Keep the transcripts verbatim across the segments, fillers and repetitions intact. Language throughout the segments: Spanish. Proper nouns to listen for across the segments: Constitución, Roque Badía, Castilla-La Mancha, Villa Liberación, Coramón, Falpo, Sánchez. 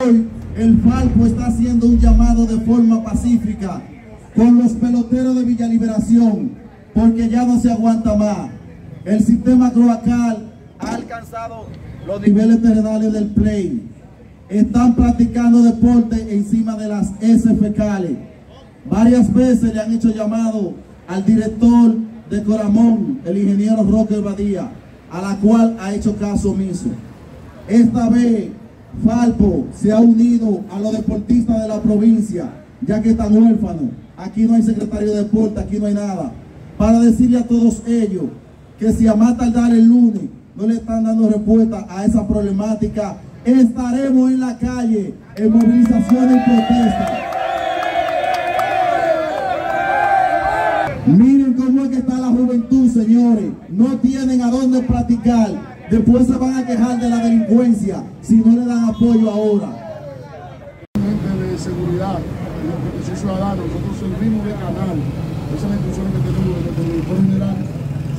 Hoy el Falco está haciendo un llamado de forma pacífica con los peloteros de Villa Liberación, porque ya no se aguanta más. El sistema cloacal ha alcanzado los niveles terrenales del play. Están practicando deporte encima de las heces fecales. Varias veces le han hecho llamado al director de Coramón, el ingeniero Roque Badía, a la cual ha hecho caso omiso. Esta vez Falpo se ha unido a los deportistas de la provincia, ya que están huérfanos. Aquí no hay secretario de deporte, aquí no hay nada. Para decirle a todos ellos que si a más tardar el lunes no le están dando respuesta a esa problemática, estaremos en la calle en movilización y protesta. Miren cómo es que está la juventud, señores. No tienen a dónde practicar. Después se van a quejar de la delincuencia si no le dan apoyo ahora. De seguridad, de protección ciudadana, nosotros servimos de canal. Esa es la institución que tenemos desde el Poder General.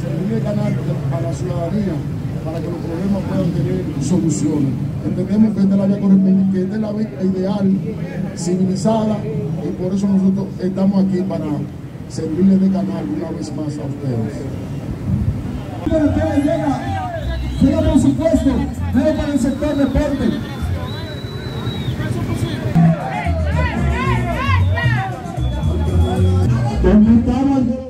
Servir de canal a la ciudadanía para que los problemas puedan tener soluciones. Entendemos que esta es la vía correspondiente, que esta es la vía ideal, civilizada, y por eso nosotros estamos aquí para servirles de canal una vez más a ustedes. Pero ustedes llegan. Será por supuesto, pero para el sector deporte. ¡Eh, eh, eh, eh!